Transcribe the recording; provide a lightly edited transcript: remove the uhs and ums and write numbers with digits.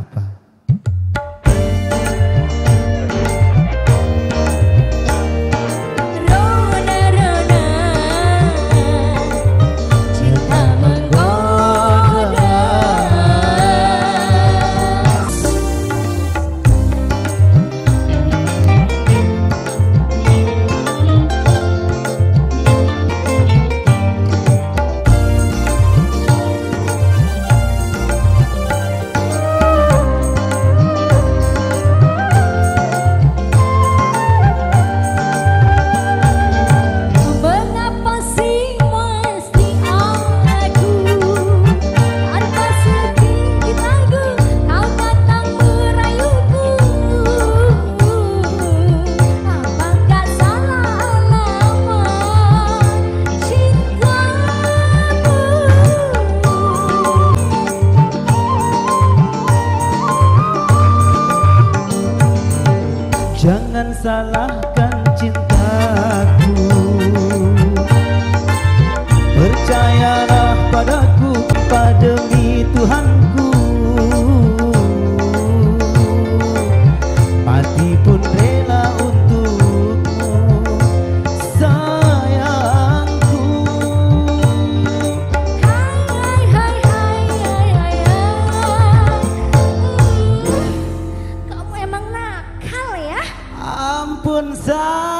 apa? Jangan salahkan cintaku, percayalah padaku, demi Tuhanku. Mati pun rela untukmu, sayangku. Hai hai hai hai hai hai. Kamu emang nakal ya? Ampun sayang.